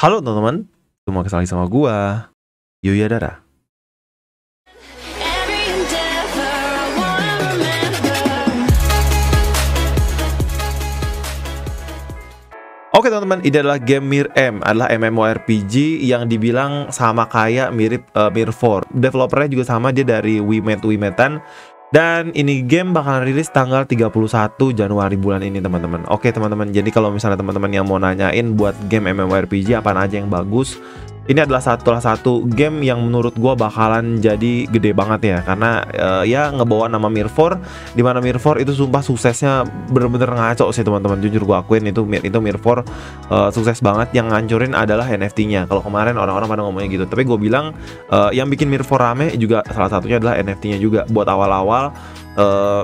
Halo teman-teman, semua kesal sama gua, Yuyadara. Oke teman-teman, ini adalah game Mir M, adalah MMORPG yang dibilang sama kayak mirip Mir 4. Developernya juga sama, dia dari Wimetan. Dan ini game bakalan rilis tanggal 31 Januari bulan ini teman-teman. Oke teman-teman, jadi kalau misalnya teman-teman yang mau nanyain buat game MMORPG apaan aja yang bagus, ini adalah salah satu game yang menurut gua bakalan jadi gede banget ya. Karena ya ngebawa nama Mir 4, dimana Mir 4 itu sumpah suksesnya bener-bener ngaco sih teman-teman. Jujur gua akuin itu Mir 4 sukses banget. Yang ngancurin adalah NFT-nya. Kalau kemarin orang-orang pada ngomongnya gitu, tapi gua bilang yang bikin Mir 4 rame juga salah satunya adalah NFT-nya juga. Buat awal-awal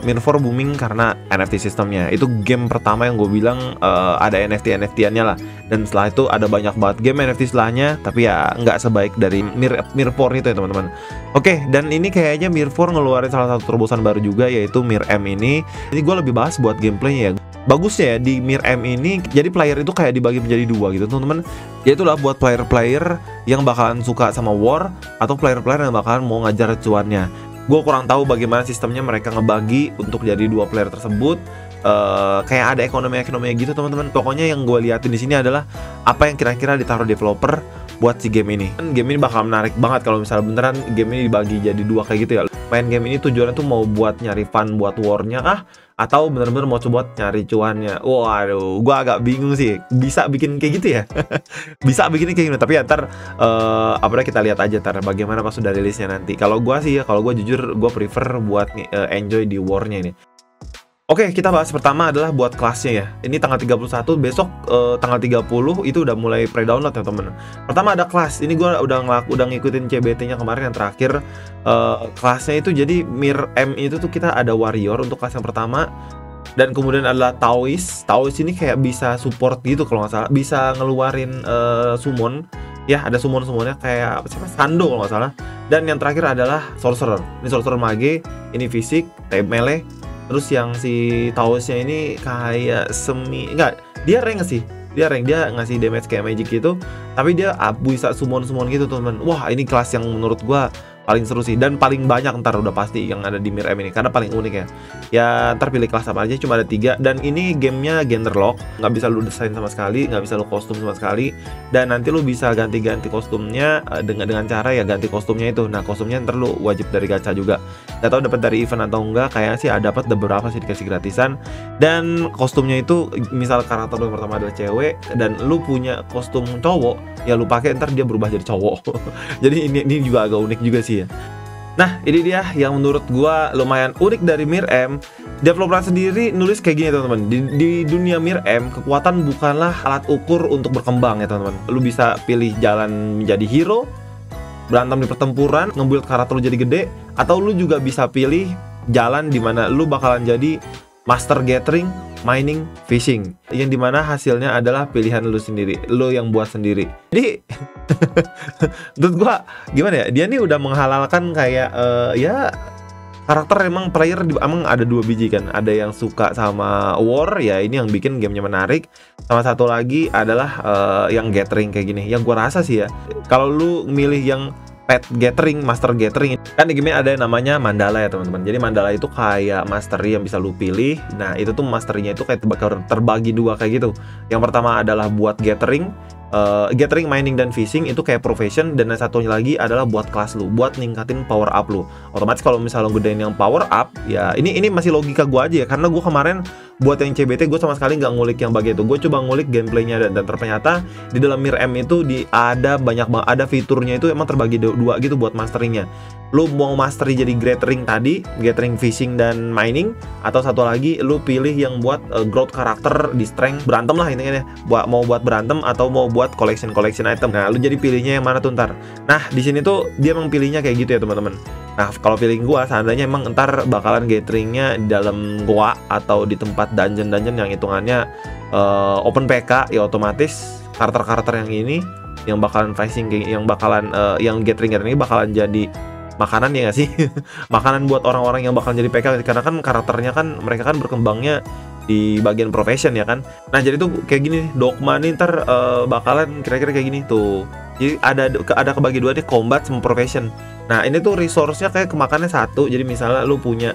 Mir 4 booming karena NFT sistemnya. Itu game pertama yang gue bilang ada NFT-NFTannya lah. Dan setelah itu ada banyak banget game NFT setelahnya, tapi ya nggak sebaik dari Mir 4 itu ya teman-teman. Oke, dan ini kayaknya Mir 4 ngeluarin salah satu terobosan baru juga, yaitu Mir M ini. Jadi gue lebih bahas buat gameplaynya ya. Bagusnya ya di Mir M ini, jadi player itu kayak dibagi menjadi dua gitu teman-teman. Yaitulah buat player-player yang bakalan suka sama war, atau player-player yang bakalan mau ngajar cuannya. Gue kurang tahu bagaimana sistemnya mereka ngebagi untuk jadi dua player tersebut. Kayak ada ekonomi-ekonomi gitu teman-teman. Pokoknya yang gue liatin di sini adalah apa yang kira-kira ditaruh developer buat si game ini. Game ini bakal menarik banget kalau misalnya beneran game ini dibagi jadi dua kayak gitu ya. Main game ini tujuannya tuh mau buat nyari fun buat warnya kah? Atau bener-bener mau coba nyari cuannya? Waduh, gue agak bingung sih. Bisa bikin kayak gitu ya? Bisa bikin kayak gitu. Tapi ya ntar, apalagi kita lihat aja ntar bagaimana pas sudah rilisnya nanti. Kalau gue sih ya, kalau gue jujur gue prefer buat enjoy di warnya ini. Oke, kita bahas pertama adalah buat kelasnya ya. Ini tanggal 31, besok tanggal 30 itu udah mulai pre-download ya temen. Pertama ada kelas, ini gue udah ngikutin CBT-nya kemarin yang terakhir. Kelasnya itu jadi Mir M itu tuh kita ada warrior untuk kelas yang pertama. Dan kemudian adalah Taoist. Taoist ini kayak bisa support gitu kalau nggak salah. Bisa ngeluarin summon. Ya, ada summon-summonnya kayak siapa? Sando kalau nggak salah. Dan yang terakhir adalah Sorcerer. Ini Sorcerer mage, ini fisik, type melee. Terus yang si Taoisnya ini kayak semi, enggak, dia rank sih. Dia rank, dia ngasih damage kayak magic gitu, tapi dia bisa summon-summon gitu teman. Wah, ini kelas yang menurut gua paling seru sih, dan paling banyak ntar udah pasti yang ada di Mir M ini, karena paling unik ya. Ya ntar pilih kelas apa aja, cuma ada 3. Dan ini gamenya gender lock, nggak bisa lu desain sama sekali, nggak bisa lu kostum sama sekali. Dan nanti lu bisa ganti-ganti kostumnya dengan cara ya ganti kostumnya itu. Nah kostumnya ntar lu wajib dari gacha juga. Nggak tahu dapat dari event atau enggak, kayaknya sih ada dapat beberapa sih dikasih gratisan. Dan kostumnya itu misal karakter lu yang pertama adalah cewek dan lu punya kostum cowok, ya lu pakai ntar dia berubah jadi cowok. Jadi ini juga agak unik juga sih. Nah, ini dia yang menurut gua lumayan unik dari Mir M. Developer sendiri nulis kayak gini teman-teman. Di dunia Mir M, kekuatan bukanlah alat ukur untuk berkembang ya teman-teman. Lu bisa pilih jalan menjadi hero, berantem di pertempuran, nge-build karakter lu jadi gede, atau lu juga bisa pilih jalan dimana lu bakalan jadi master gathering, mining, fishing. Yang dimana hasilnya adalah pilihan lu sendiri, lu yang buat sendiri. Jadi menurut gua gimana ya, dia nih udah menghalalkan kayak ya karakter emang player emang ada 2 biji kan. Ada yang suka sama war, ya ini yang bikin gamenya menarik. Sama satu lagi adalah yang gathering kayak gini. Yang gua rasa sih ya, kalau lu milih yang pet gathering, master gathering, kan di game ada yang namanya Mandala ya teman-teman. Jadi Mandala itu kayak mastery yang bisa lu pilih. Nah itu tuh masterynya itu kayak terbagi dua kayak gitu. Yang pertama adalah buat gathering, mining, dan fishing. Itu kayak profession. Dan yang satunya lagi adalah buat kelas lu, buat ningkatin power up lu. Otomatis kalau misalnya lu gedein yang power up, ya ini masih logika gue aja ya, karena gue kemarin buat yang CBT gue sama sekali nggak ngulik yang bagian itu. Gue coba ngulik gameplaynya dan ternyata di dalam Mir M itu ada banyak banget, ada fiturnya itu emang terbagi dua gitu buat masteringnya. Lu mau mastery jadi gathering tadi, gathering, fishing, dan mining, atau satu lagi lu pilih yang buat growth karakter di strength, berantem lah intinya ya. Mau buat berantem atau mau buat collection item. Nah lu jadi pilihnya yang mana tuh ntar. Nah di sini tuh dia emang pilihnya kayak gitu ya teman-teman. Nah kalau feeling gua seandainya emang ntar bakalan gatheringnya di dalam goa atau di tempat dungeon-dungeon yang hitungannya open PK, ya otomatis karakter-karakter yang ini yang bakalan fishing, yang bakalan yang gathering ini bakalan jadi makanan ya nggak sih? Makanan buat orang-orang yang bakalan jadi PK, karena kan karakternya kan mereka kan berkembangnya di bagian profession ya kan. Nah jadi tuh kayak gini dogma nih ntar bakalan kira-kira kayak gini tuh. Jadi ada kebagi dua nih, combat sama profession. Nah ini tuh resource-nya kayak kemakannya satu. Jadi misalnya lu punya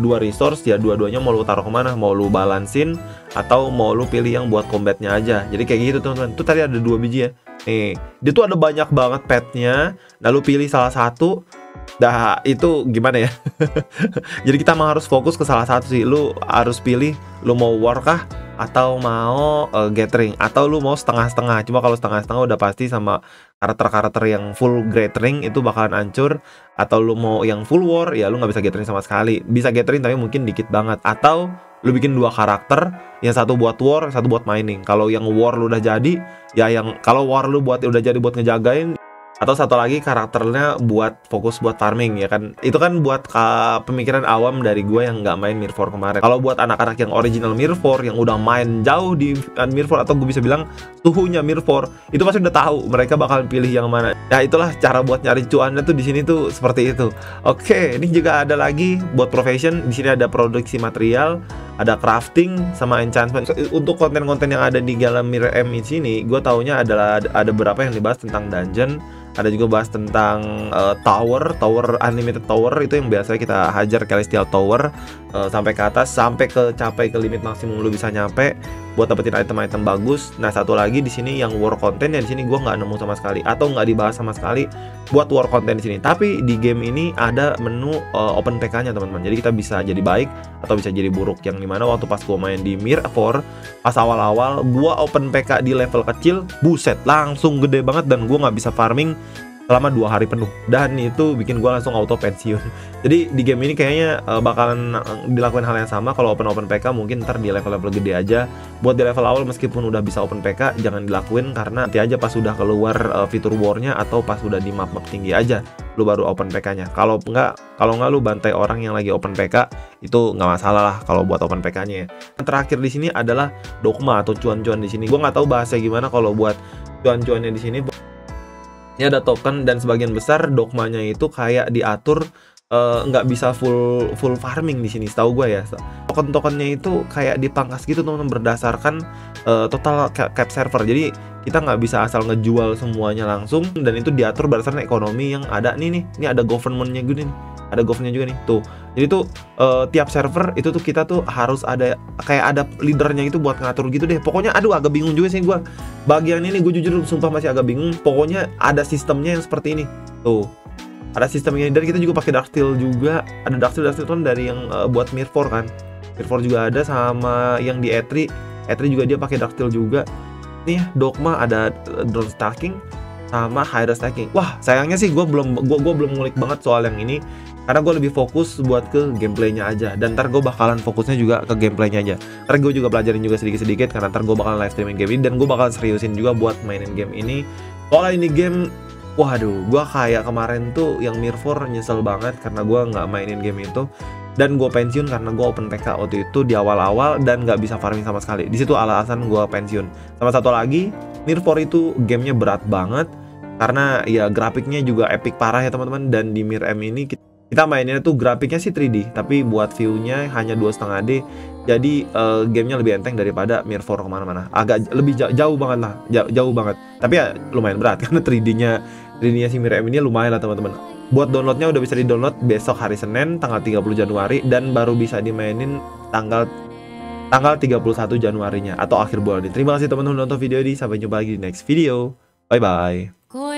dua resource ya, dua-duanya mau lu taruh kemana, mau lu balansin atau mau lu pilih yang buat combatnya aja. Jadi kayak gitu teman-teman. Tuh tadi ada 2 biji ya. Nih dia tuh ada banyak banget petnya. Nah lu pilih salah satu. Dah itu gimana ya? Jadi kita mah harus fokus ke salah satu sih. Lu harus pilih lu mau war kah atau mau gathering atau lu mau setengah-setengah. Cuma kalau setengah-setengah udah pasti sama karakter-karakter yang full gathering itu bakalan hancur. Atau lu mau yang full war ya lu nggak bisa gathering sama sekali. Bisa gathering tapi mungkin dikit banget. Atau lu bikin 2 karakter, yang satu buat war, satu buat mining. Kalau yang war lu udah jadi, ya yang kalau war lu buat udah jadi buat ngejagain. Atau satu lagi karakternya buat fokus buat farming ya kan. Itu kan buat pemikiran awam dari gue yang nggak main Mir 4 kemarin. Kalau buat anak-anak yang original Mir 4, yang udah main jauh di Mir 4 atau gue bisa bilang suhunya Mir 4, itu pasti udah tahu mereka bakal pilih yang mana. Nah itulah cara buat nyari cuannya tuh di sini tuh seperti itu. Oke, ini juga ada lagi buat profession. Di sini ada produksi material, ada crafting sama enchantment. Untuk konten-konten yang ada di Gala Mir M di sini, gue taunya adalah ada beberapa yang dibahas tentang dungeon. Ada juga bahas tentang tower, unlimited tower itu yang biasanya kita hajar Celestial Tower sampai ke atas, sampai ke capai ke limit maksimum lu bisa nyampe buat dapetin item-item bagus. Nah satu lagi di sini yang war content ya, di sini gue nggak nemu sama sekali atau nggak dibahas sama sekali buat war content di sini. Tapi di game ini ada menu open PK-nya teman-teman. Jadi kita bisa jadi baik atau bisa jadi buruk. Yang dimana waktu pas gue main di Mir 4 pas awal-awal gue open PK di level kecil, buset langsung gede banget dan gue nggak bisa farming selama 2 hari penuh, dan itu bikin gue langsung auto pensiun. Jadi di game ini kayaknya bakalan dilakukan hal yang sama. Kalau open PK mungkin ntar di level-level gede aja. Buat di level awal meskipun udah bisa open PK jangan dilakuin, karena nanti aja pas udah keluar fitur warnya atau pas udah di map-map tinggi aja lu baru open PK-nya. Kalau nggak lu bantai orang yang lagi open PK itu nggak masalah lah kalau buat open PK-nya. Yang terakhir di sini adalah dogma atau cuan-cuan di sini. Gue nggak tahu bahasanya gimana kalau buat cuan-cuannya di sini. Ini ada token dan sebagian besar dogmanya itu kayak diatur nggak bisa full farming di sini. Setahu gue ya token-tokennya itu kayak dipangkas gitu teman-teman berdasarkan total cap server. Jadi kita nggak bisa asal ngejual semuanya langsung, dan itu diatur berdasarkan ekonomi yang ada. Ini ada governmentnya gitu nih, ada governmentnya juga nih tuh. Jadi tuh tiap server itu tuh kita tuh harus ada kayak ada leadernya gitu buat ngatur gitu deh. Pokoknya aduh agak bingung juga sih gue bagian ini, gue jujur sumpah masih agak bingung. Pokoknya ada sistemnya yang seperti ini tuh. Ada sistemnya, dan kita juga pakai Dark Steel juga. Ada Dark Steel kan dari yang buat Mir 4 kan. Mir 4 juga ada, sama yang di E3 juga dia pakai Dark Steel juga. Nih dogma ada drone stacking sama hydra stacking. Wah, sayangnya sih gue belum ngulik banget soal yang ini karena gue lebih fokus buat ke gameplaynya aja, dan ntar gue bakalan fokusnya juga ke gameplaynya aja. Ntar gue juga pelajarin juga sedikit-sedikit karena ntar gue bakalan live streaming game ini, dan gue bakalan seriusin juga buat mainin game ini. Soalnya ini game, waduh, gue kayak kemarin tuh yang Mir 4 nyesel banget karena gue nggak mainin game itu, dan gue pensiun karena gue open PK waktu itu di awal-awal dan nggak bisa farming sama sekali. Di situ alasan gue pensiun. Sama satu lagi, Mir 4 itu gamenya berat banget karena ya grafiknya juga epic parah ya teman-teman. Dan di Mir M ini kita mainnya tuh grafiknya sih 3D, tapi buat view-nya hanya 2,5D. Jadi gamenya lebih enteng daripada Mir 4 kemana-mana. Agak lebih jauh banget lah, jauh banget. Tapi ya lumayan berat karena 3D-nya si Mir M ini lumayan lah teman-teman. Buat downloadnya udah bisa di-download besok hari Senin tanggal 30 Januari dan baru bisa dimainin tanggal 31 Januarinya atau akhir bulan ini. Terima kasih teman-teman udah nonton video ini. Sampai jumpa lagi di next video. Bye-bye.